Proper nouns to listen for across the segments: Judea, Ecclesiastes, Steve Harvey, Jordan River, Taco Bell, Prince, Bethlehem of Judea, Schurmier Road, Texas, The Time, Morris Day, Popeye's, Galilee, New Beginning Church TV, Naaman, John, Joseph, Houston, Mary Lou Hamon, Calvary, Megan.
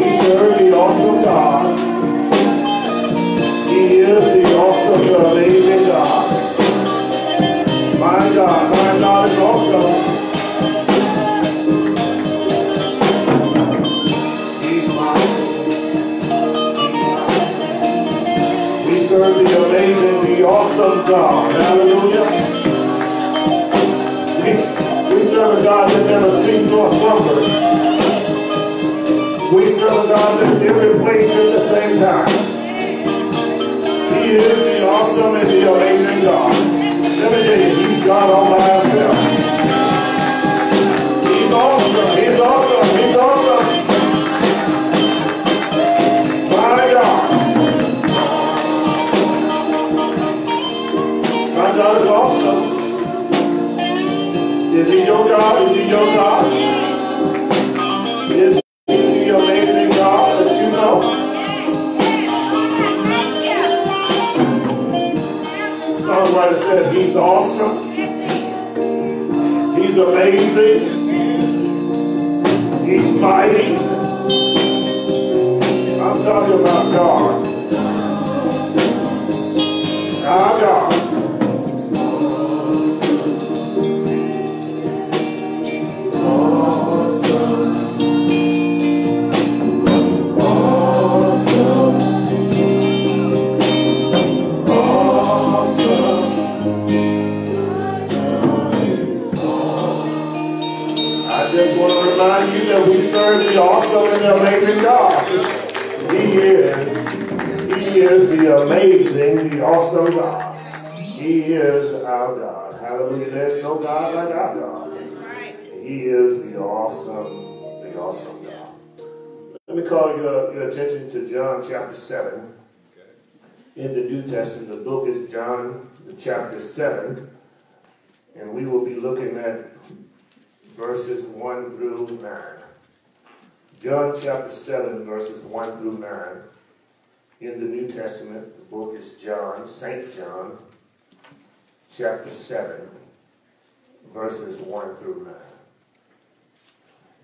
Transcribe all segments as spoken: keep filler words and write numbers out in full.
We serve the awesome God. He is the awesome, the amazing God. My God, my God is awesome. He's mine. He's mine. We serve the amazing, the awesome God. Hallelujah. We serve a God that never sleeps nor slumbers. We serve a God that's every place at the same time. He is the awesome and the amazing God. Let me tell you, He's God all by Himself. He's awesome. He's awesome. He's awesome. My God. My God is awesome. Is He your God? Is He your God? Is He the amazing God that you know? The songwriter said He's awesome. He's amazing. He's mighty. I'm talking about God. Our God. We serve the awesome and the amazing God. He is, He is the amazing, the awesome God. He is our God. Hallelujah. There's no God like our God. He is the awesome, the awesome God. Let me call your, your attention to John chapter seven. In the New Testament, the book is John chapter seven. And we will be looking at verses one through nine. John chapter seven, verses one through nine. In the New Testament, the book is John, Saint John, chapter seven, verses one through nine.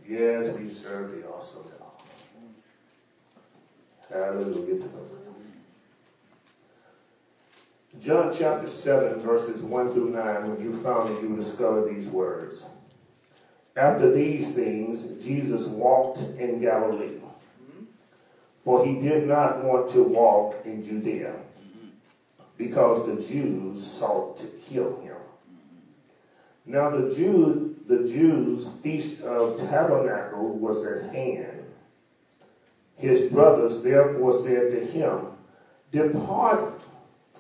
Yes, we serve the awesome God. Hallelujah to the Lord. John chapter seven, verses one through nine, when you found it, you will discover these words. After these things, Jesus walked in Galilee, for he did not want to walk in Judea, because the Jews sought to kill him. Now the Jews, the Jews' feast of tabernacle was at hand. His brothers therefore said to him, "Depart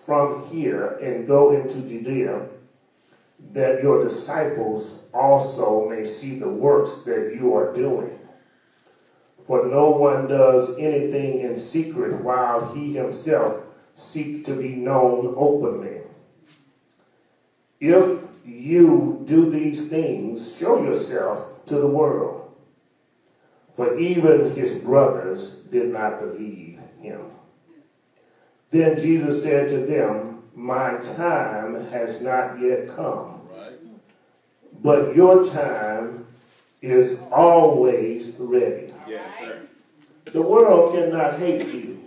from here and go into Judea, that your disciples also may see the works that you are doing. For no one does anything in secret while he himself seeks to be known openly. If you do these things, show yourself to the world." For even his brothers did not believe him. Then Jesus said to them, "My time has not yet come, but your time is always ready." Yes, sir. "The world cannot hate you,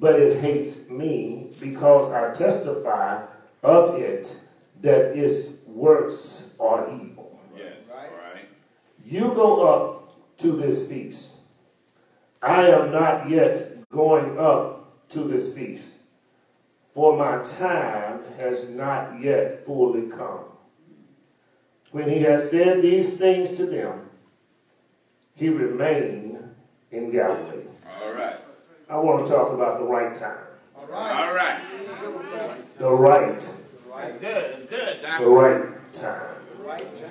but it hates me because I testify of it that its works are evil." Yes, right. "You go up to this feast. I am not yet going up to this feast, for my time has not yet fully come." When he had said these things to them, he remained in Galilee. All right. I want to talk about the right time. All right. All right. The right. The right. Good. Good. The right time. The right time.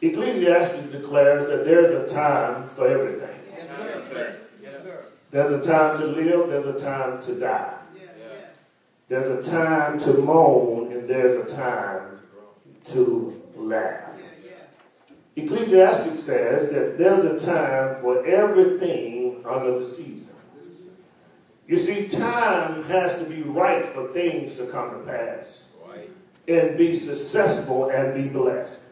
Ecclesiastes declares that there's a time for everything. Yes, sir. Yes, sir. There's a time to live. There's a time to die. There's a time to moan, and there's a time to laugh. Ecclesiastes says that there's a time for everything under the season. You see, time has to be right for things to come to pass and be successful and be blessed.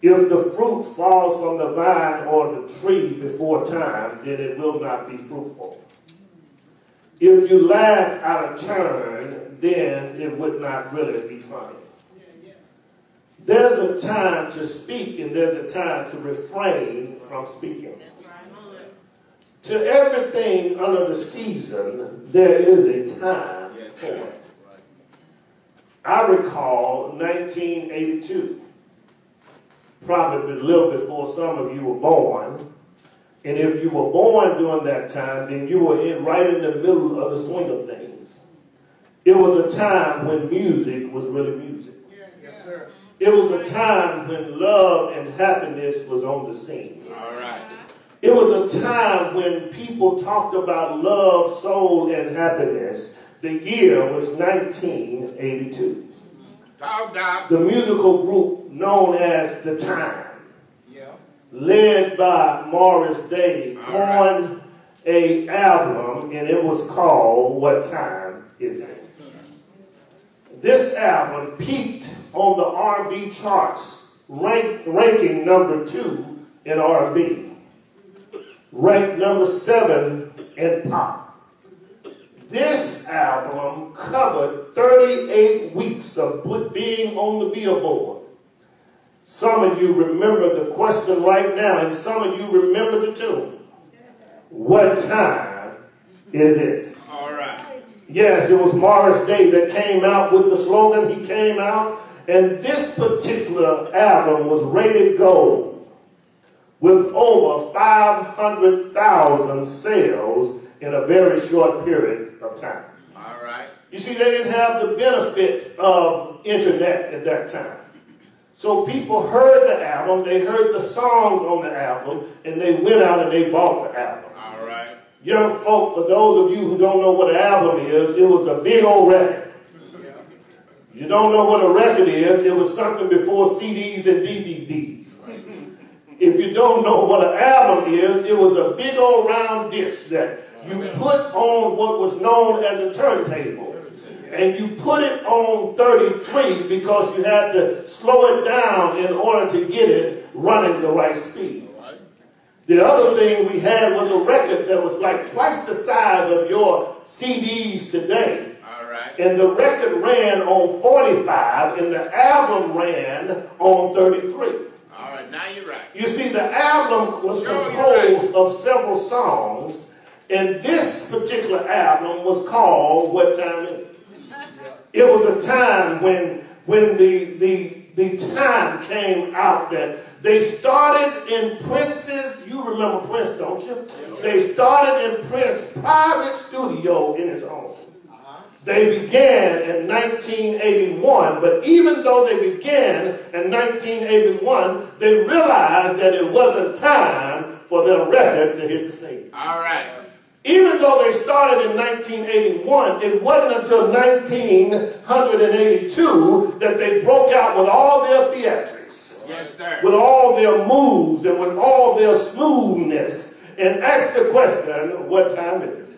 If the fruit falls from the vine or the tree before time, then it will not be fruitful. If you laugh out of turn, then it would not really be funny. There's a time to speak and there's a time to refrain from speaking. To everything under the season, there is a time for it. I recall nineteen eighty-two, probably a little before some of you were born. And if you were born during that time, then you were in right in the middle of the swing of things. It was a time when music was really music. Yeah, yes, sir. It was a time when love and happiness was on the scene. All right. It was a time when people talked about love, soul, and happiness. The year was nineteen eighty-two. The musical group known as The Time, led by Morris Day, coined an album, and it was called What Time Is It? This album peaked on the R and B charts, rank, ranking number two in R and B, ranked number seven in pop. This album covered thirty-eight weeks of being on the Billboard. Some of you remember the question right now, and some of you remember the tune. What time is it? All right. Yes, it was Morris Day that came out with the slogan. He came out, and this particular album was rated gold with over five hundred thousand sales in a very short period of time. All right. You see, they didn't have the benefit of internet at that time. So people heard the album, they heard the songs on the album, and they went out and they bought the album. All right. Young folk, for those of you who don't know what an album is, it was a big old record. Yeah. You don't know what a record is, it was something before C Ds and D V Ds. Right. If you don't know what an album is, it was a big old round disc that you put on what was known as a turntable. And you put it on thirty-three because you had to slow it down in order to get it running the right speed. The other thing we had was a record that was like twice the size of your C Ds today. All right. And the record ran on forty-five and the album ran on thirty-three. All right, now you're right. You see, the album was composed of several songs, and this particular album was called What Time Is It? It was a time when, when the, the, the time came out that they started in Prince's, you remember Prince, don't you? They started in Prince's private studio in his home. They began in nineteen eighty-one, but even though they began in nineteen eighty-one, they realized that it wasn't time for their record to hit the scene. All right. Even though they started in nineteen eighty-one, it wasn't until nineteen eighty-two that they broke out with all their theatrics, yes, sir, with all their moves and with all their smoothness, and asked the question, what time is it?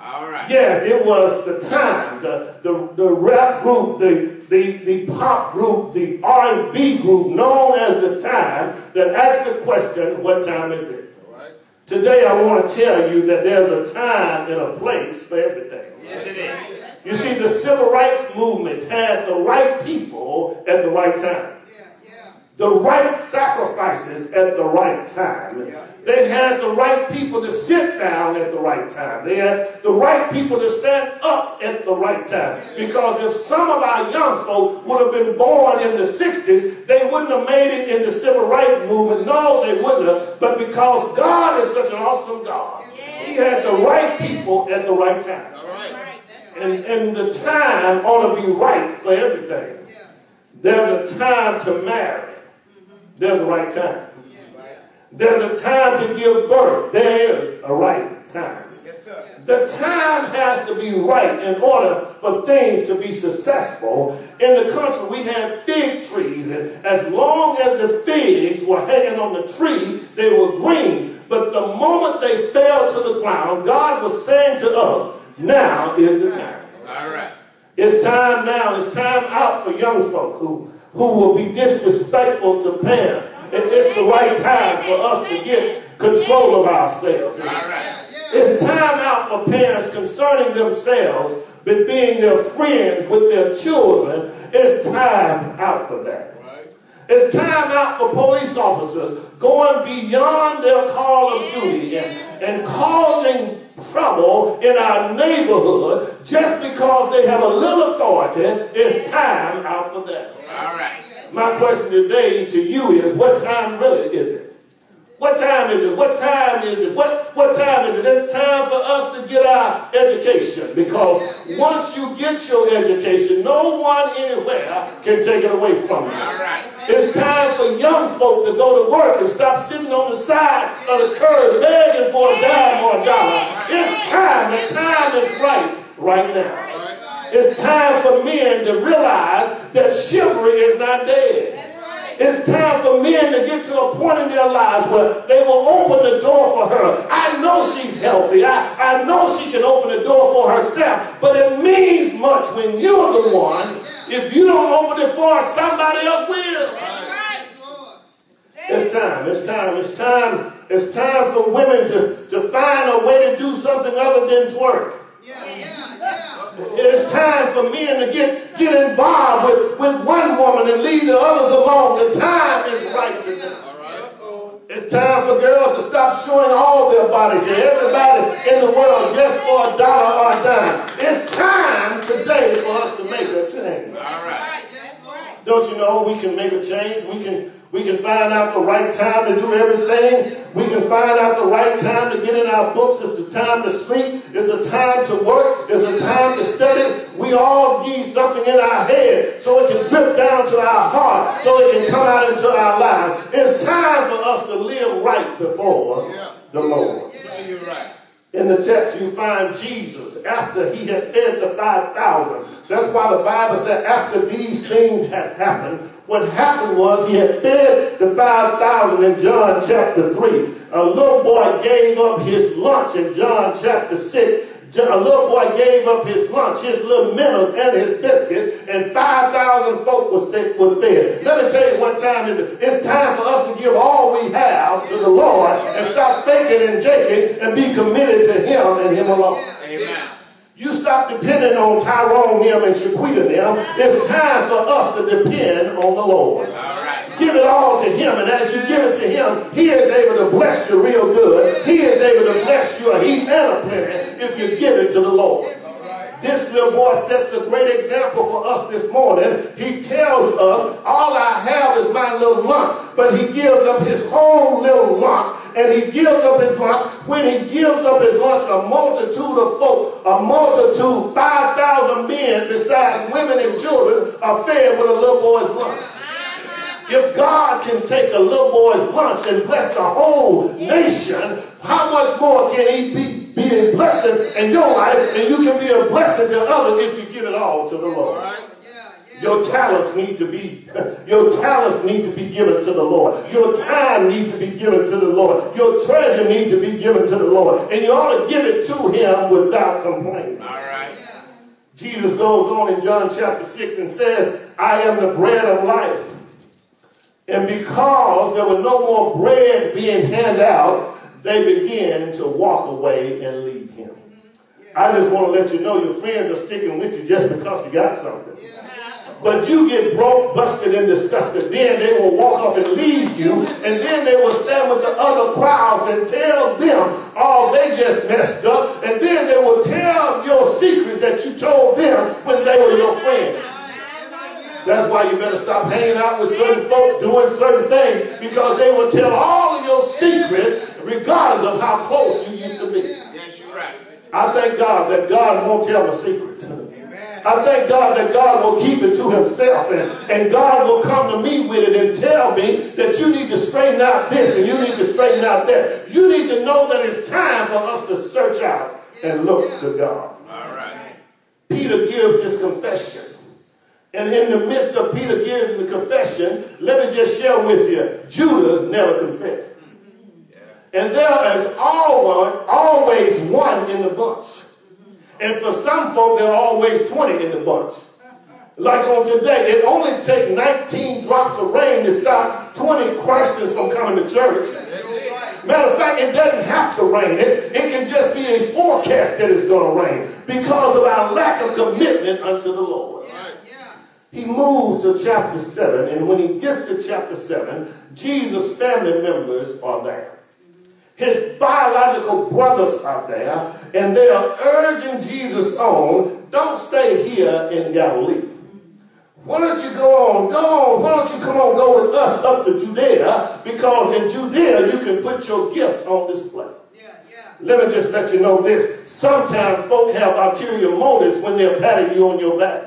All right. Yes, it was the time, the, the, the rap group, the The, the pop group, the R and B group known as The Time, that asked the question, what time is it? Right. Today I want to tell you that there's a time and a place for everything. Yes, it is. You see, the civil rights movement had the right people at the right time. Yeah, yeah. The right sacrifices at the right time. Yeah. They had the right people to sit down at the right time. They had the right people to stand up at the right time. Because if some of our young folk would have been born in the sixties, they wouldn't have made it in the civil rights movement. No, they wouldn't have. But because God is such an awesome God, He had the right people at the right time. And, and the time ought to be right for everything. There's a time to marry. There's a right time. There's a time to give birth. There is a right time. Yes, sir. The time has to be right in order for things to be successful. In the country, we had fig trees, and as long as the figs were hanging on the tree, they were green. But the moment they fell to the ground, God was saying to us, now is the time. All right. It's time now. It's time out for young folk who, who will be disrespectful to parents, It's the right time for us to get control of ourselves. It's time out for parents concerning themselves, but being their friends with their children. It's time out for that. It's time out for police officers going beyond their call of duty and, and causing trouble in our neighborhood just because they have a little authority. It's time out for that. All right. My question today to you is, what time really is it? What time is it? What time is it? What, what time is it? It's time for us to get our education, because once you get your education, no one anywhere can take it away from you. All right. It's time for young folk to go to work and stop sitting on the side of the curb begging for a dime or a dollar. It's time. The time is right right now. It's time for men to realize that chivalry is not dead. It's time for men to get to a point in their lives where they will open the door for her. I know she's healthy. I, I know she can open the door for herself. But it means much when you're the one. If you don't open it for her, somebody else will. Right. It's time. It's time. It's time. It's time for women to, to find a way to do something other than twerk. Yeah, yeah, yeah. It's time for men to get, get involved with, with one woman and leave the others alone. The time is right to them. It's time for girls to stop showing all their body to everybody in the world just for a dollar or a dime. It's time today for us to make a change. All right. Don't you know we can make a change? We can, we can find out the right time to do everything. We can find out the right time to get in our books. It's a time to sleep. It's a time to work. It's a time to study. We all need something in our head so it can drip down to our heart, so it can come out into our lives. It's time for us to live right before the Lord. In the text, you find Jesus, after he had fed the five thousand. That's why the Bible said after these things had happened, what happened was he had fed the five thousand in John chapter three. A little boy gave up his lunch in John chapter six. A little boy gave up his lunch, his little minnows and his biscuits, and five thousand folk was fed. Let me tell you what time it is. It's time for us to give all we have to the Lord and stop faking and jaking and be committed to him and him alone. Amen. You stop depending on Tyrone, them, and Shaquita, them. It's time for us to depend on the Lord. All right. Give it all to him, and as you give it to him, he is able to bless you real good. He is able to bless you a heap and a plenty if you give it to the Lord. Right. This little boy sets a great example for us this morning. He tells us, all I have is my little lunch, but he gives up his whole little lunch. And he gives up his lunch. When he gives up his lunch, a multitude of folk, a multitude, five thousand men besides women and children are fed with a little boy's lunch. If God can take a little boy's lunch and bless the whole nation, how much more can he be, be a blessing in your life? And you can be a blessing to others if you give it all to the Lord. Your talents need to be, your talents need to be given to the Lord. Your time needs to be given to the Lord. Your treasure needs to be given to the Lord. And you ought to give it to him without complaining. All right. Jesus goes on in John chapter six and says, I am the bread of life. And because there was no more bread being handed out, they began to walk away and leave him. I just want to let you know your friends are sticking with you just because you got something. But you get broke, busted, and disgusted. Then they will walk up and leave you. And then they will stand with the other crowds and tell them, oh, they just messed up. And then they will tell your secrets that you told them when they were your friends. That's why you better stop hanging out with certain folk doing certain things, because they will tell all of your secrets regardless of how close you used to be. Yes, you're right. I thank God that God won't tell my secrets. I thank God that God will keep it to himself, and, and God will come to me with it and tell me that you need to straighten out this and you need to straighten out that. You need to know that it's time for us to search out and look to God. All right. Peter gives his confession. And in the midst of Peter giving the confession, let me just share with you, Judas never confessed. And there is always one in the bunch. And for some folk, there are always twenty in the bunch. like on today. It only takes nineteen drops of rain to stop twenty Christians from coming to church. Matter of fact, it doesn't have to rain. It, it can just be a forecast that it's going to rain because of our lack of commitment unto the Lord. He moves to chapter seven, and when he gets to chapter seven, Jesus' family members are there. His biological brothers are there, and they are urging Jesus on, don't stay here in Galilee. Why don't you go on, go on, why don't you come on, go with us up to Judea, because in Judea you can put your gift on display. Let me just let you know this. Sometimes folk have ulterior motives when they're patting you on your back.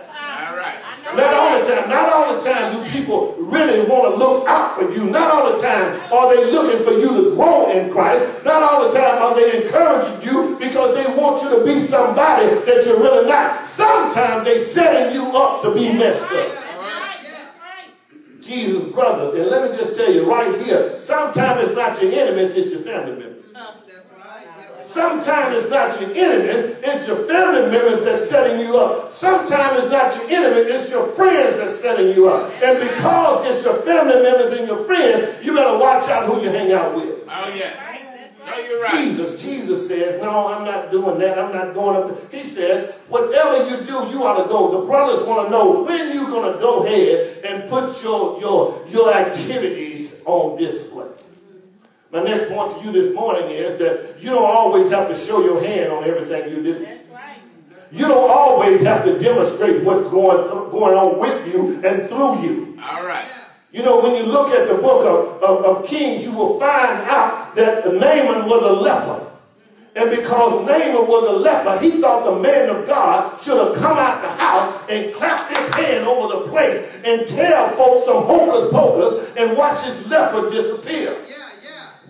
Not all the time, not all the time do people really want to look out for you. Not all the time are they looking for you to grow in Christ. Not all the time are they encouraging you because they want you to be somebody that you're really not. Sometimes they're setting you up to be messed up. Jesus' brothers, and let me just tell you right here, sometimes it's not your enemies, it's your family members. Sometimes it's not your enemies, it's your family members that's setting you up. Sometimes it's not your enemy, it's your friends that's setting you up. And because it's your family members and your friends, you better watch out who you hang out with. Oh, yeah. No, you're right. Jesus, Jesus says, no, I'm not doing that. I'm not going up there. He says, whatever you do, you ought to go. The brothers want to know when you're going to go ahead and put your, your, your activities on display. My next point to you this morning is that you don't always have to show your hand on everything you do. That's right. You don't always have to demonstrate what's going, going on with you and through you. All right. You know, when you look at the book of, of, of Kings, you will find out that Naaman was a leper. And because Naaman was a leper, he thought the man of God should have come out the house and clapped his hand over the place and tell folks some hocus pocus and watch his leper disappear.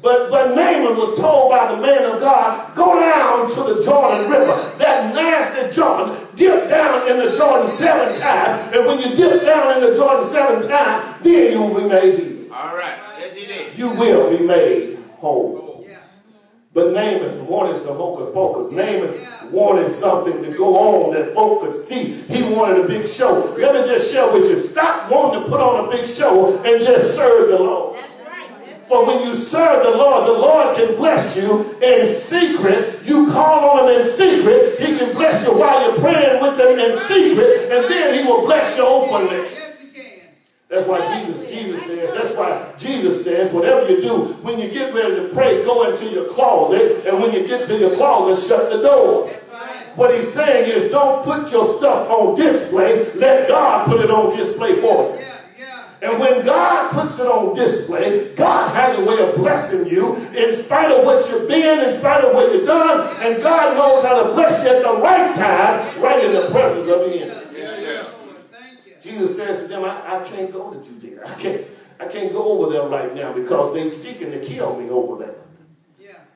But, but Naaman was told by the man of God, go down to the Jordan River, that nasty Jordan, dip down in the Jordan seven times, and when you dip down in the Jordan seven times, then you will be made heal. All right. Yes, he did. You will be made whole. Yeah. But Naaman wanted some hocus pocus. Naaman yeah. wanted something to go on that folk could see. He wanted a big show. Let me just share with you. Stop wanting to put on a big show and just serve the Lord. For when you serve the Lord, the Lord can bless you in secret. You call on him in secret. He can bless you while you're praying with him in secret. And then he will bless you openly. That's why Jesus, Jesus says, that's why Jesus says, whatever you do, when you get ready to pray, go into your closet. And when you get to your closet, shut the door. What he's saying is, don't put your stuff on display. Let God put it on display for you. And when God puts it on display, God has a way of blessing you in spite of what you've been, in spite of what you've done. And God knows how to bless you at the right time, right in the presence of the enemy. Yeah, yeah. Jesus says to them, I, I can't go to Judea. I can't, I can't go over there right now because they're seeking to kill me over there.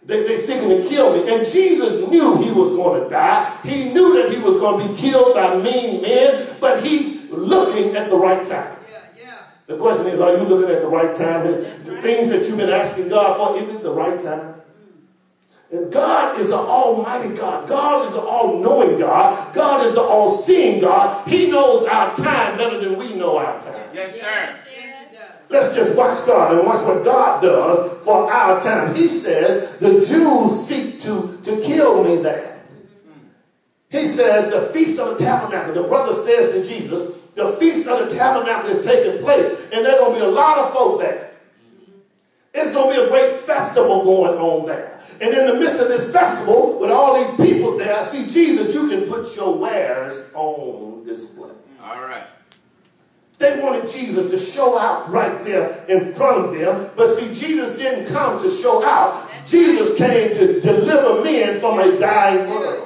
They, they're seeking to kill me. And Jesus knew he was going to die. He knew that he was going to be killed by mean men, but he looking at the right time. The question is, are you looking at the right time? The things that you've been asking God for, is it the right time? And God is an almighty God. God is an all-knowing God. God is an all-seeing God. He knows our time better than we know our time. Yes, sir. Let's just watch God and watch what God does for our time. He says, the Jews seek to, to kill me there. He says, the Feast of the Tabernacle, the brother says to Jesus, the Feast of the Tabernacle is taking place, and there's going to be a lot of folk there. It's going to be a great festival going on there. And in the midst of this festival, with all these people there, see, Jesus, you can put your wares on display. All right. They wanted Jesus to show out right there in front of them. But see, Jesus didn't come to show out. Jesus came to deliver men from a dying world.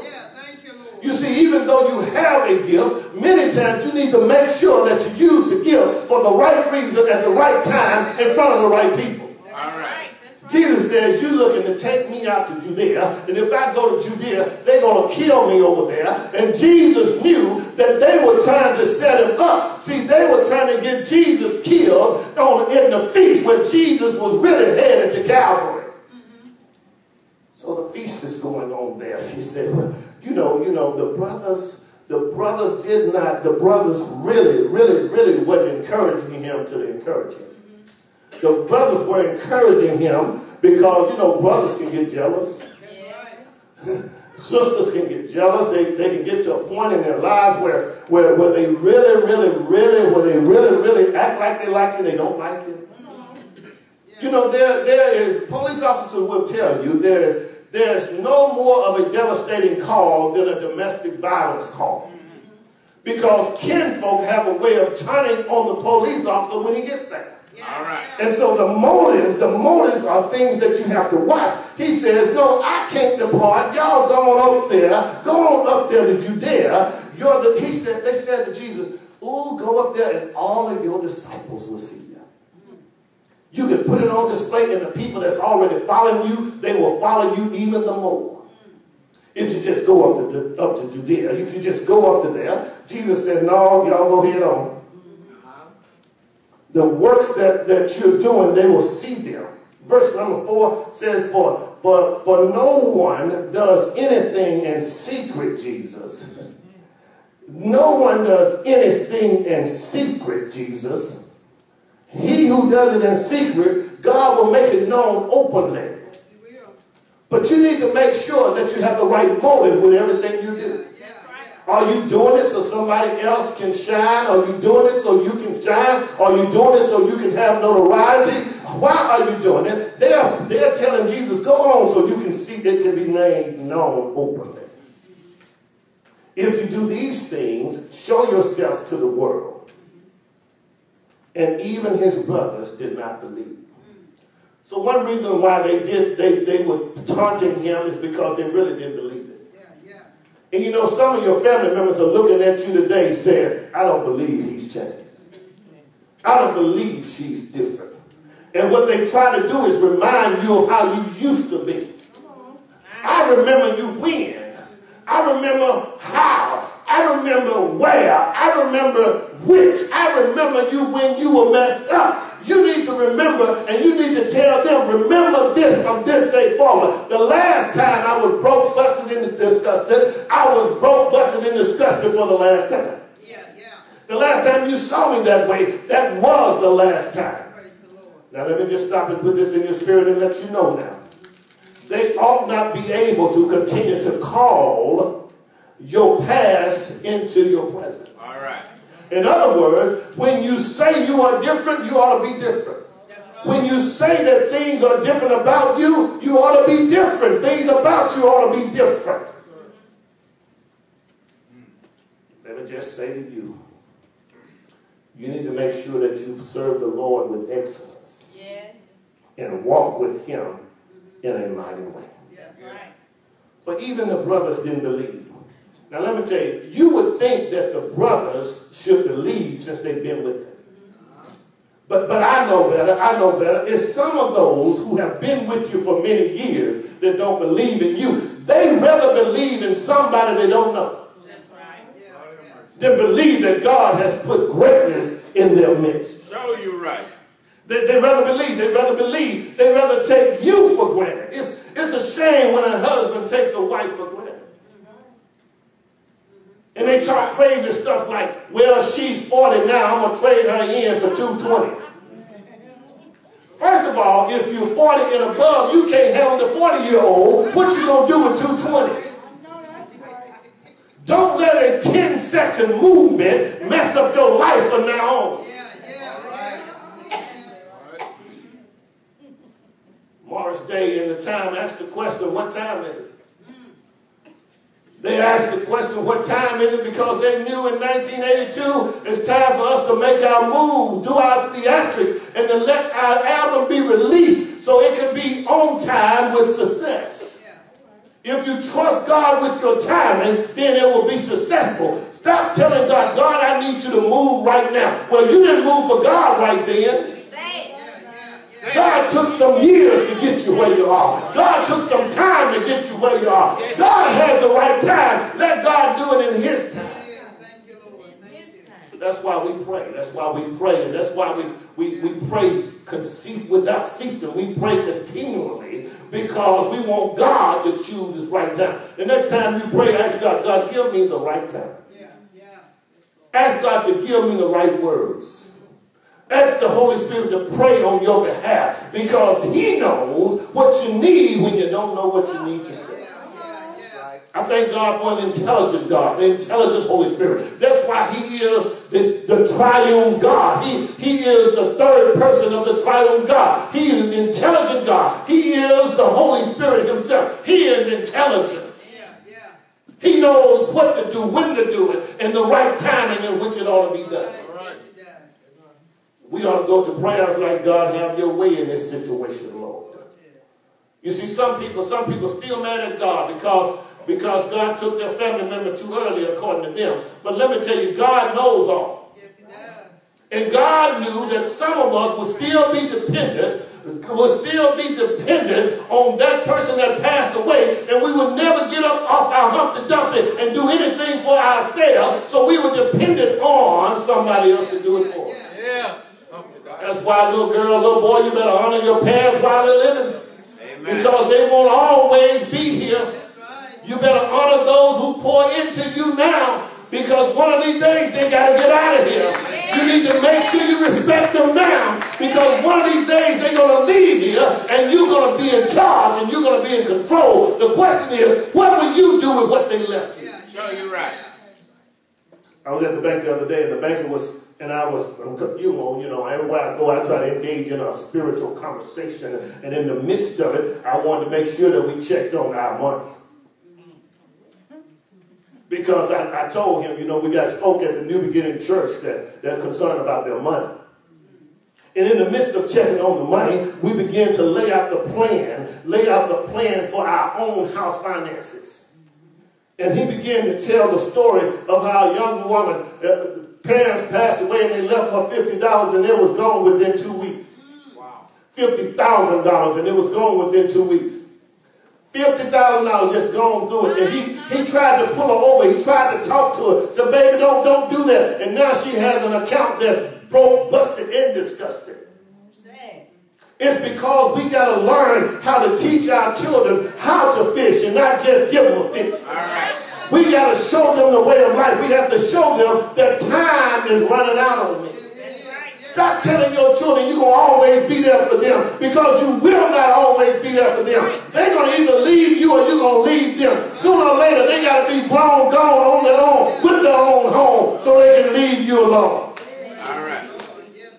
You see, even though you have a gift, many times you need to make sure that you use the gift for the right reason at the right time in front of the right people. All right. Jesus says, you're looking to take me out to Judea, and if I go to Judea, they're going to kill me over there. And Jesus knew that they were trying to set him up. See, they were trying to get Jesus killed on, in the feast where Jesus was really headed to Calvary. Mm-hmm. So the feast is going on there. He said, well, You know, you know, the brothers, The brothers did not, the brothers really, really, really wasn't encouraging him to encourage him. The brothers were encouraging him because, you know, brothers can get jealous. Yeah. Sisters can get jealous. They, they can get to a point in their lives where, where, where they really, really, really, where they really, really act like they like it, they don't like it. You know, there, there is, police officers will tell you, there is, there is no more of a devastating call than a domestic violence call. Because kinfolk have a way of turning on the police officer when he gets there. Yeah. All right. And so the motives, the motives are things that you have to watch. He says, no, I can't depart. Y'all go on up there. Go on up there to Judea. You're the, he said, they said to Jesus, ooh, go up there and all of your disciples will see. You can put it on display, and the people that's already following you, they will follow you even the more. If you just go up to, up to Judea, if you just go up to there, Jesus said, no, y'all go head on. The works that, that you're doing, they will see them. Verse number four says, for, for, for no one does anything in secret, Jesus. No one does anything in secret, Jesus. He who does it in secret, God will make it known openly. He will. But you need to make sure that you have the right motive with everything you do. Yeah, right. Are you doing it so somebody else can shine? Are you doing it so you can shine? Are you doing it so you can have notoriety? Why are you doing it? They're, they're telling Jesus, go on so you can see it can be made known openly. If you do these things, show yourself to the world. And even his brothers did not believe. So one reason why they did they, they were taunting him is because they really didn't believe it. Yeah, yeah. And you know, some of your family members are looking at you today saying, I don't believe he's changed. I don't believe she's different. And what they try to do is remind you of how you used to be. I remember you when. I remember how. I remember where. I remember which. I remember you when you were messed up. You need to remember, and you need to tell them, remember this from this day forward. The last time I was broke, busted, and disgusted, I was broke, busted, and disgusted for the last time. Yeah, yeah. The last time you saw me that way, that was the last time. Praise the Lord. Now let me just stop and put this in your spirit and let you know now. They ought not be able to continue to call your past into your present. All right. In other words, when you say you are different, you ought to be different. When you say that things are different about you, you ought to be different. Things about you ought to be different. Let me just say to you, you need to make sure that you serve the Lord with excellence. Yeah. And walk with him in a mighty way. Yes, right. For even the brothers didn't believe. Now let me tell you, you would think that the brothers should believe since they've been with him. But, but I know better, I know better. It's some of those who have been with you for many years that don't believe in you. They rather believe in somebody they don't know. That's right. Yeah. They believe that God has put greatness in their midst. So you're right. They, they rather believe, they rather believe, they rather take you for granted. It's, it's a shame when a husband takes a wife for granted. And they talk crazy stuff like, well, she's forty now, I'm going to trade her in for two twenties. First of all, if you're forty and above, you can't handle the forty-year-old. What you going to do with two twenties? Don't let a ten-second movement mess up your life from now on. Morris Day in The Time asked the question, what time is it? They asked the question, what time is it? Because they knew in nineteen eighty-two, it's time for us to make our move, do our theatrics, and to let our album be released so it can be on time with success. If you trust God with your timing, then it will be successful. Stop telling God, God, I need you to move right now. Well, you didn't move for God right then. God took some years to get you where you are. God took some time to get you where you are. God has the right time. Let God do it in his time. That's why we pray. That's why we pray. And that's why we, we, we pray conceit without ceasing. We pray continually because we want God to choose his right time. The next time you pray, ask God, God, give me the right time. Yeah. Ask God to give me the right words. Ask the Holy Spirit to pray on your behalf, because he knows what you need when you don't know what you need yourself. I thank God for an intelligent God, the intelligent Holy Spirit. That's why he is the, the triune God. He, he is the third person of the triune God. He is an intelligent God. He is the Holy Spirit himself. He is intelligent. He knows what to do, when to do it, and the right timing in which it ought to be done. Right. We ought to go to prayers like, God, have your way in this situation, Lord. You see, some people, some people still mad at God because, because God took their family member too early, according to them. But let me tell you, God knows all. And God knew that some of us would still be dependent will still be dependent on that person that passed away, and we would never get up off our humpty dumpty and do anything for ourselves, so we were dependent on somebody else to do it for us. Yeah. That's why, little girl, little boy, you better honor your parents while they're living. Amen. Because they won't always be here. Right. You better honor those who pour into you now, because one of these days they got to get out of here. You need to make sure you respect them now, because one of these days they're going to leave here and you're going to be in charge and you're going to be in control. The question is, what will you do with what they left you? Sure, you're right. I was at the bank the other day, and the banker was, and I was, you know, you know, everywhere I go, I try to engage in a spiritual conversation, and in the midst of it, I wanted to make sure that we checked on our money. Because I, I told him, you know, we got folk at the New Beginning Church that they're concerned about their money. And in the midst of checking on the money, we begin to lay out the plan, lay out the plan for our own house finances. And he began to tell the story of how a young woman, uh, parents passed away, and they left her fifty dollars, and it was gone within two weeks. Wow. fifty thousand dollars, and it was gone within two weeks. fifty thousand dollars just going through it. And he, he tried to pull her over. He tried to talk to her. So, baby, don't, don't do that. And now she has an account that's broke, busted, and disgusted. It's because we got to learn how to teach our children how to fish and not just give them a fish. All right. We got to show them the way of life. We have to show them that time is running out on me. Stop telling your children you're going to always be there for them, because you will not always be there for them. They're going to either leave you or you're going to leave them. Sooner or later, they got to be grown, gone on their own, with their own home, so they can leave you alone. All right.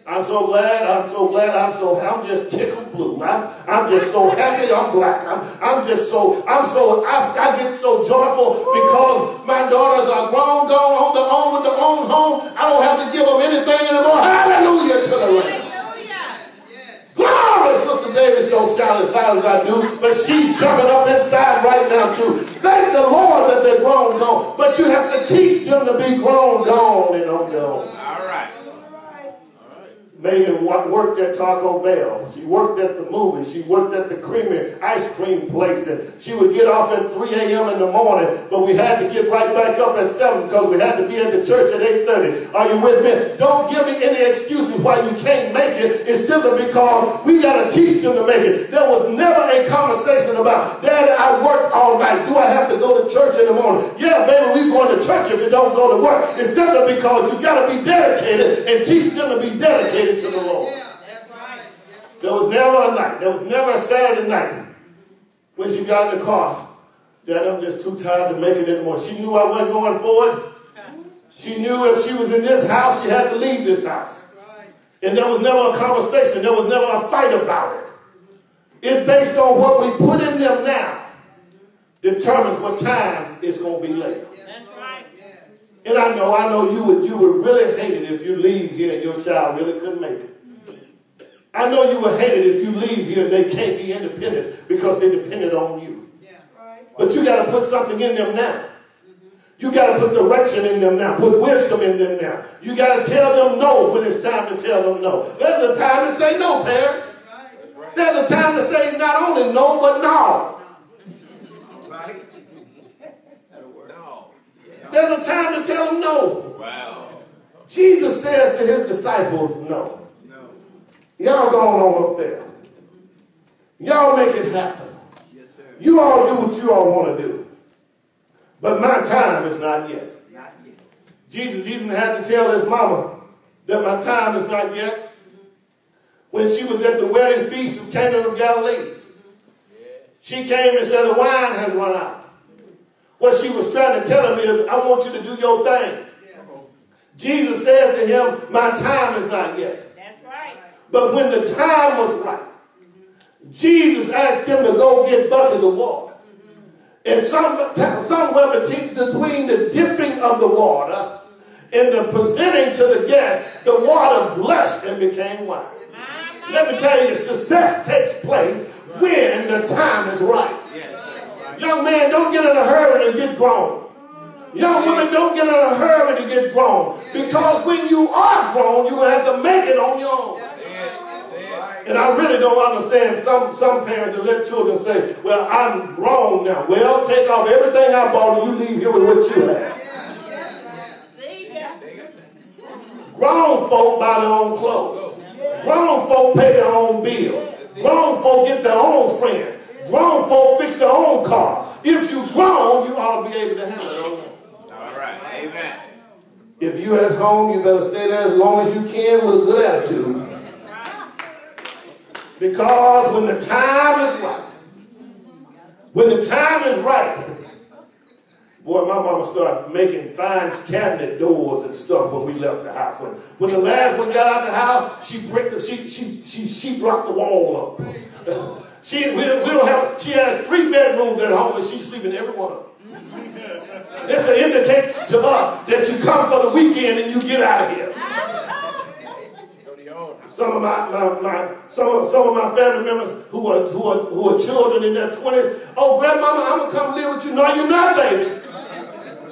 I'm so glad, I'm so glad, I'm so, I'm just tickled blue. I'm, I'm just so happy I'm black. I'm, I'm just so, I'm so, I, I get so joyful because my daughters are grown, gone on their own, with their own home. I don't have to give them anything anymore. Hallelujah to the Lamb. Glory, Sister Davis don't shout as loud as I do, but she's jumping up inside right now too. Thank the Lord that they're grown, gone, but you have to teach them to be grown, gone, and on their own. Megan worked at Taco Bell. She worked at the movie. She worked at the creamery, ice cream place. And she would get off at three A M in the morning, but we had to get right back up at seven because we had to be at the church at eight thirty. Are you with me? Don't give me any excuses why you can't make it. It's simply because we got to teach them to make it. There was never a conversation about, Daddy, I worked all night. Do I have to go to church in the morning? Yeah, baby, we're going to church if you don't go to work. It's simply because you got to be dedicated and teach them to be dedicated to the Lord. There was never a night, there was never a Saturday night when she got in the car that I'm just too tired to make it anymore. She knew I wasn't going forward. She knew if she was in this house, she had to leave this house. And there was never a conversation. There was never a fight about it. It's based on what we put in them now determines what time it's going to be later. And I know, I know you would, you would really hate it if you leave here and your child really couldn't make it. I know you would hate it if you leave here and they can't be independent because they depended on you. Yeah. Right. But you got to put something in them now. You got to put direction in them now. Put wisdom in them now. You got to tell them no when it's time to tell them no. There's a time to say no, parents. There's a time to say not only no, but no. There's a time to tell them no. Wow. Jesus says to his disciples, no. No. Y'all going on up there. Y'all make it happen. Yes, sir. You all do what you all want to do. But my time is not yet. Not yet. Jesus even had to tell his mama that my time is not yet. When she was at the wedding feast of Cana of Galilee, she came and said, the wine has run out. What she was trying to tell him is, I want you to do your thing. Jesus says to him, my time is not yet. That's right. But when the time was right, Jesus asked him to go get buckets of water. And some, somewhere between the dipping of the water and the presenting to the guests, the water blushed and became wine. Let me tell you, success takes place when the time is right. Young man, don't get in a hurry to get grown. Young women, don't get in a hurry to get grown. Because when you are grown, you will have to make it on your own. And I really don't understand some, some parents that let children say, well, I'm grown now. Well, take off everything I bought and you leave here with what you have. Grown folk buy their own clothes. Grown folk pay their own bills. Grown folk get their own friends. Grown folk fix their own car. If you're grown, you ought to be able to handle it. All right. Amen. If you're at home, you better stay there as long as you can with a good attitude. Because when the time is right, when the time is right, boy, my mama started making fine cabinet doors and stuff when we left the house. When, when the last one got out of the house, she bricked the, she she she she blocked the wall up. She, we don't, we don't have, she has three bedrooms at home and she's sleeping in every one of them. This indicates to us that you come for the weekend and you get out of here. Some of my, my, my some of, some of my family members who are who are who are children in their twenties. Oh, grandmama, I'm gonna come live with you. No, you're not, baby.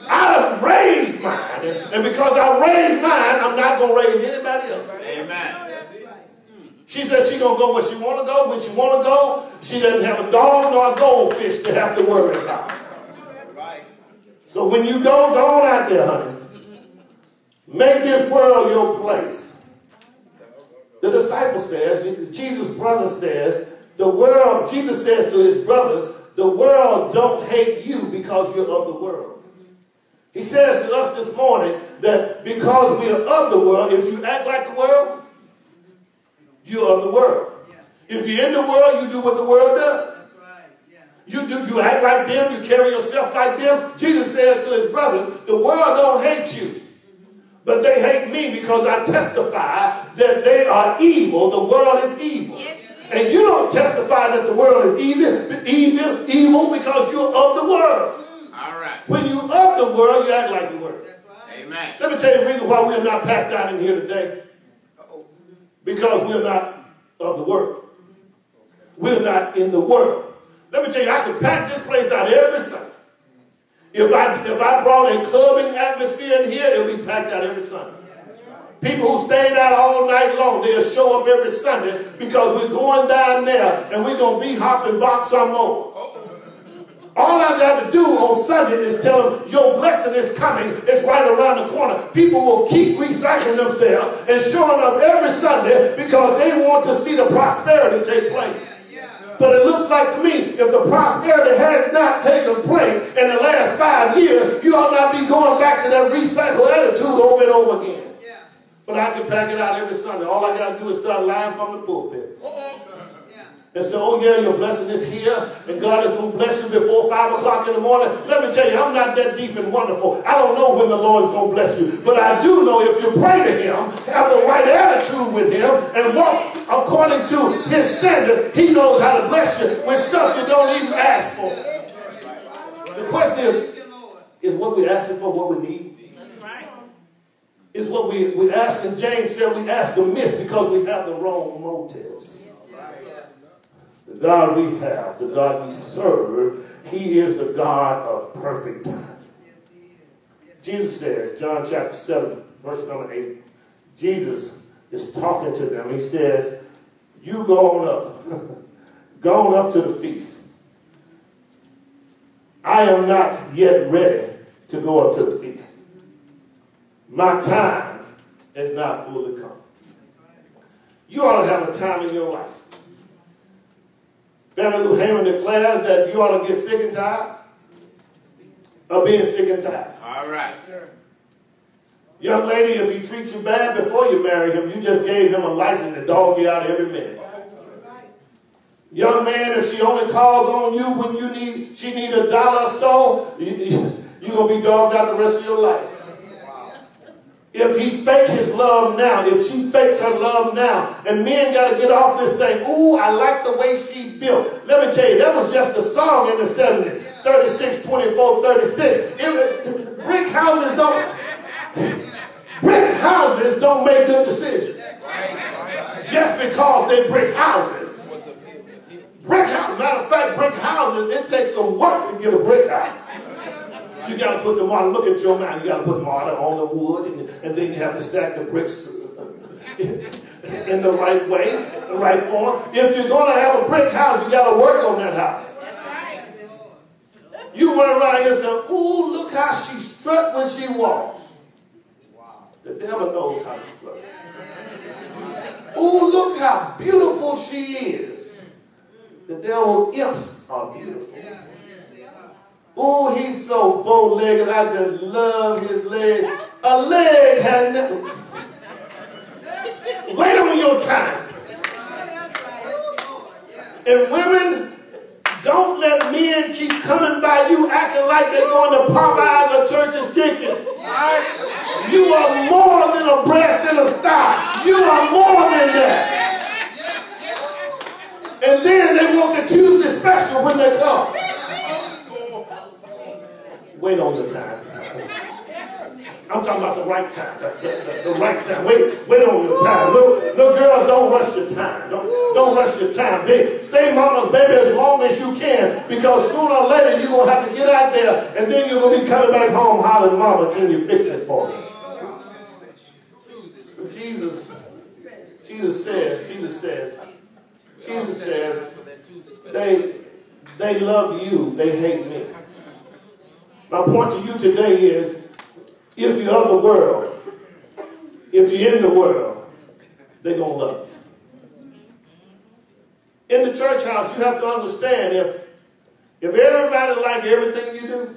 I have raised mine, and because I raised mine, I'm not gonna raise anybody else. Amen. She says she's going to go where she want to go, when she want to go. She doesn't have a dog nor a goldfish to have to worry about. So when you go, go on out there, honey. Make this world your place. The disciple says, Jesus' brother says, the world, Jesus says to his brothers, the world don't hate you because you're of the world. He says to us this morning that because we are of the world, if you act like the world, you're of the world. Yeah. If you're in the world, you do what the world does. Right. Yeah. You do, you act like them, you carry yourself like them. Jesus says to his brothers, the world don't hate you, mm-hmm. but they hate me because I testify that they are evil. The world is evil. Yes, yes. And you don't testify that the world is evil, evil, evil because you're of the world. Mm. All right. When you're of the world, you act like the world. Right. Amen. Let me tell you the reason why we are not packed out in here today. Because we're not of the world. We're not in the world. Let me tell you, I could pack this place out every Sunday. If I, if I brought a clubbing atmosphere in here, it would be packed out every Sunday. People who stayed out all night long, they'll show up every Sunday because we're going down there and we're going to be hopping bop some more. All I got to do on Sunday is tell them your blessing is coming. It's right around the corner. People will keep recycling themselves and showing up every Sunday because they want to see the prosperity take place. But it looks like to me, if the prosperity has not taken place in the last five years, you ought not be going back to that recycled attitude over and over again. But I can pack it out every Sunday. All I got to do is start lying from the pulpit. And say, oh yeah, your blessing is here, and God is going to bless you before five o'clock in the morning. Let me tell you, I'm not that deep and wonderful. I don't know when the Lord is going to bless you. But I do know if you pray to him, have the right attitude with him, and walk according to his standard, he knows how to bless you with stuff you don't even ask for. The question is, is what we're asking for what we need? Is what we, we're asking, James said, we ask amiss because we have the wrong motives. The God we have, the God we serve, he is the God of perfect timing. Jesus says, John chapter seven, verse number eight, Jesus is talking to them. He says, you go on up, go on up to the feast. I am not yet ready to go up to the feast. My time is not fully come. You ought to have a time in your life. Mary Lou Hamon declares that you ought to get sick and tired of being sick and tired. All right. Young lady, if he treats you bad before you marry him, you just gave him a license to dog you out every minute. Young man, if she only calls on you when you need, she need a dollar or so, you're going to be dogged out the rest of your life. If he fakes his love now, if she fakes her love now, and men got to get off this thing, ooh, I like the way she built. Let me tell you, that was just a song in the seventies, thirty-six, twenty-four, thirty-six. It was, brick houses don't, brick houses don't make good decisions. Just because they're brick houses. Brick house, matter of fact, brick houses, it takes some work to get a brick house. You got to put the mortar, look at your man, you got to put mortar on the wood, and, and then you have to stack the bricks in the right way, the right form. If you're going to have a brick house, you got to work on that house. You run around here and say, ooh, look how she strut when she walks. The devil knows how to strut. Ooh, look how beautiful she is. The devil imps are beautiful. Oh, he's so bow-legged. I just love his leg. A leg has nothing. Wait on your time. And women, don't let men keep coming by you acting like they're going to Popeye's or church's chicken. You are more than a breast and a star. You are more than that. And then they want the Tuesday special when they come. Wait on the time. I'm talking about the right time. The, the, the, the right time. Wait, wait on your time. Little, little girls, don't rush your time. Don't, don't rush your time. Baby. Stay mama's baby as long as you can, because sooner or later you're going to have to get out there, and then you're going to be coming back home hollering, Mama, can you fix it for me? But Jesus, Jesus says, Jesus says, Jesus says, they, they love you, they hate me. My point to you today is, if you're of the world, if you're in the world, they're going to love you. In the church house, you have to understand, if, if everybody likes everything you do,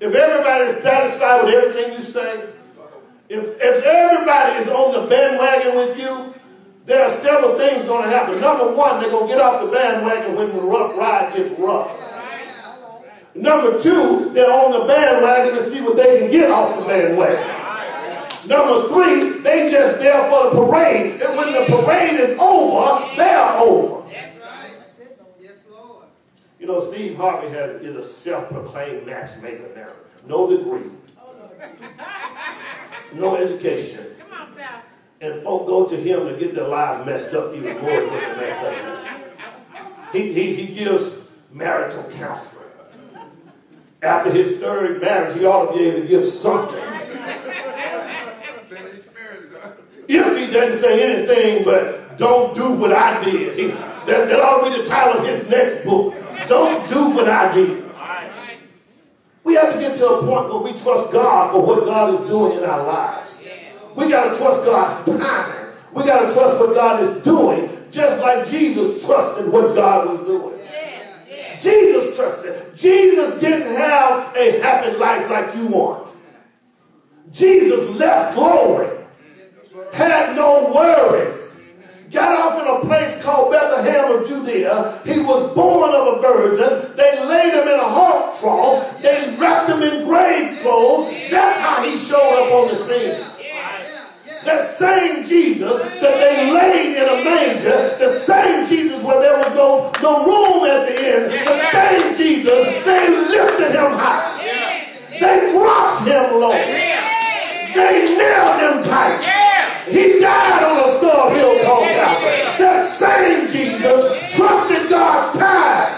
if everybody is satisfied with everything you say, if, if everybody is on the bandwagon with you, there are several things going to happen. Number one, they're going to get off the bandwagon when the rough ride gets rough. Number two, they're on the bandwagon to see what they can get off the bandwagon. Number three, they just there for the parade. And when the parade is over, they're over. You know, Steve Harvey has, is a self-proclaimed matchmaker now. No degree. No education. And folk go to him to get their lives messed up even more than they're messed up. He, he, he gives marital counseling. After his third marriage, he ought to be able to give something. If he doesn't say anything but, don't do what I did. He, that, that ought to be the title of his next book. Don't do what I did. We have to get to a point where we trust God for what God is doing in our lives. We got to trust God's timing. We got to trust what God is doing, just like Jesus trusted what God was doing. Yeah, yeah. Jesus trusted. Jesus didn't have a happy life like you want. Jesus left glory, had no worries, got off in a place called Bethlehem of Judea. He was born of a virgin. They laid him in a hog trough. They wrapped him in grave clothes. That's how he showed up on the scene. That same Jesus that they laid in a manger, the same Jesus where there was no, no room at the end, the same Jesus, they lifted him high. They dropped him low. They nailed him tight. He died on a skull hill called Calvary. That same Jesus trusted God's time.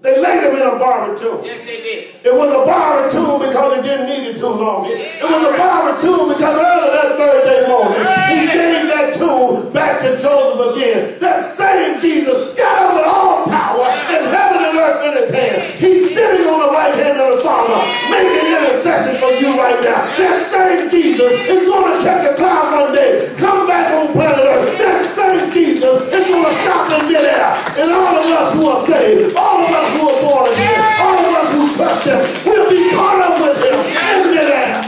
They laid him in a borrowed tomb. Yes, they did. It was a borrowed tomb because it didn't need it too long. It was a borrowed tomb because early that third day morning, he gave that tomb back to Joseph again. That same Jesus got up with all power and heaven and earth in his hand. He's sitting on the right hand of the Father, making intercession for you right now. That same Jesus is going to catch a cloud one day, come back on planet earth. That same Jesus is going to stop in midair. And all of us who are saved, all of us who are born again, all of us who trust him, will be caught up with him in midair.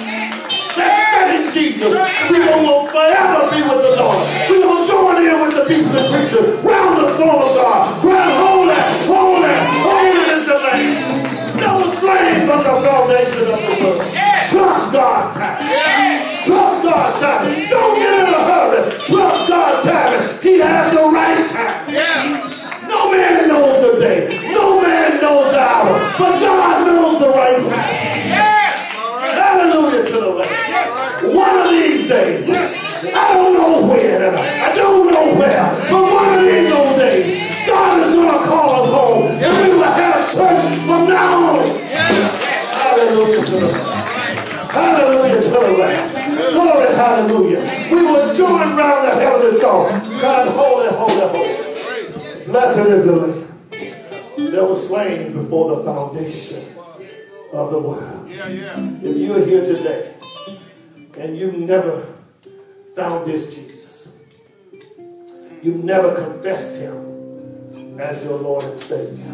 this call. God, holy, holy, holy. Blessed is the Lamb that was slain before the foundation of the world. If you are here today and you never found this Jesus, you never confessed him as your Lord and Savior,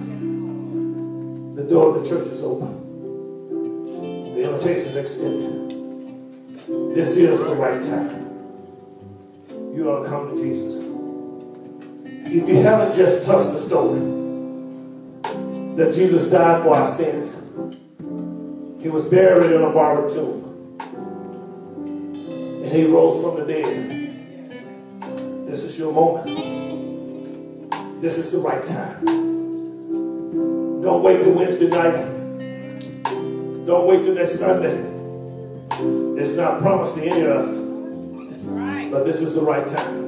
the door of the church is open. The invitation is extended. This is the right time. You ought to come to Jesus. If you haven't just trusted the story that Jesus died for our sins, he was buried in a borrowed tomb, and he rose from the dead, this is your moment. This is the right time. Don't wait till Wednesday night. Don't wait till next Sunday. It's not promised to any of us. But this is the right time.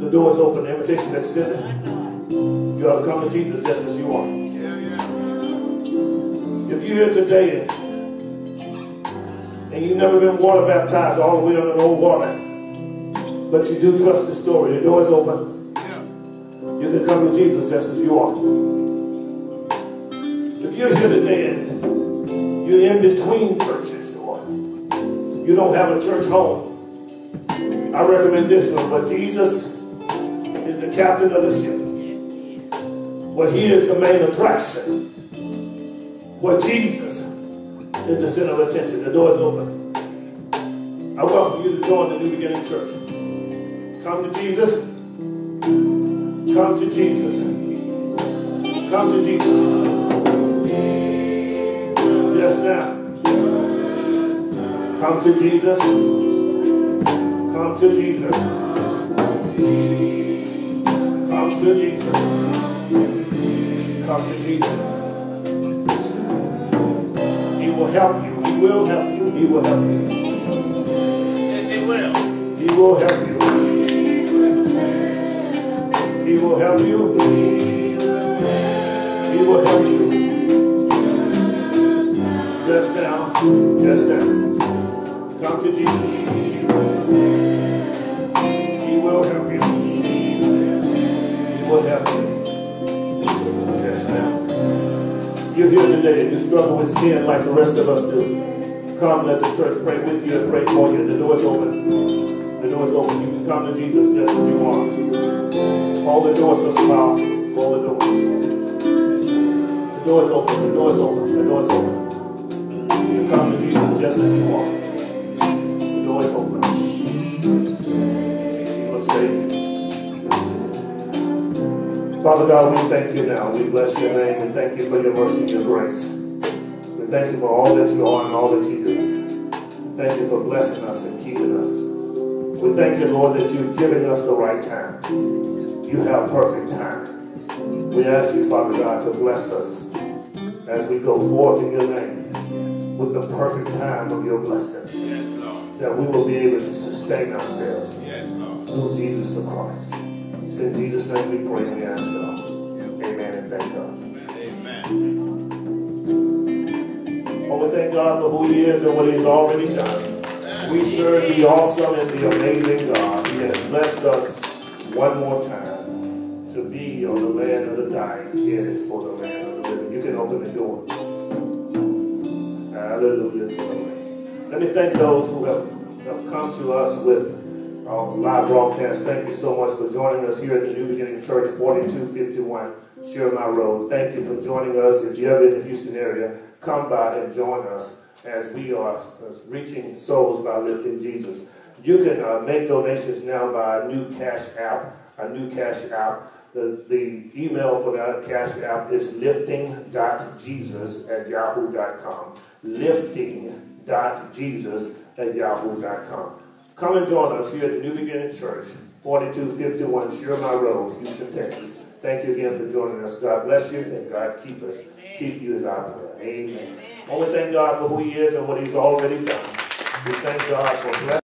The door is open. The invitation is extended. You ought to come to Jesus just as you are. Yeah, yeah. If you're here today and, and you've never been water baptized all the way under the old water, but you do trust the story, the door is open. Yeah. You can come to Jesus just as you are. If you're here today and you're in between churches or you don't have a church home, I recommend this one, but Jesus is the captain of the ship. But he is the main attraction. But Jesus is the center of attention. The door is open. I welcome you to join the New Beginning Church. Come to Jesus. Come to Jesus. Come to Jesus. Just now. Come to Jesus. Come to Jesus. Come to Jesus. Come to Jesus. He will help you. He will help you. He will help you. He will. He will help you. He will help you. He will help you. Just now. Just now. Come to Jesus. He will help you. He will help you. Just now. You're here today and you struggle with sin like the rest of us do. Come, let the church pray with you and pray for you. The door is open. The door is open. You can come to Jesus just as you are. All the doors are small. All the doors. The door is open. The door is open. The door is open. You come to Jesus just as you are. The door is open. Father God, we thank you now. We bless your name. We thank you for your mercy and your grace. We thank you for all that you are and all that you do. Thank you for blessing us and keeping us. We thank you, Lord, that you've given us the right time. You have perfect time. We ask you, Father God, to bless us as we go forth in your name with the perfect time of your blessings, that we will be able to sustain ourselves through Jesus the Christ. It's in Jesus' name we pray and we ask God. Amen and thank God. Amen. Oh, we thank God for who he is and what he's already done. We serve the awesome and the amazing God. He has blessed us one more time to be on the land of the dying. Here is for the land of the living. You can open the door. Hallelujah to the Lamb. Let me thank those who have, have come to us with Um, live broadcast. Thank you so much for joining us here at the New Beginning Church, forty-two fifty-one Schurmier Road. Thank you for joining us. If you're ever in the Houston area, come by and join us as we are reaching souls by lifting Jesus. You can uh, make donations now by a new cash app. A new cash app. The, the email for that cash app is lifting dot jesus at yahoo dot com. lifting dot jesus at yahoo dot com. Come and join us here at the New Beginning Church, forty-two fifty-one Schurmier Road, Houston, Texas. Thank you again for joining us. God bless you and God keep us. Amen. Keep you as our prayer. Amen. Amen. I want to thank God for who he is and what he's already done. We thank God for blessing.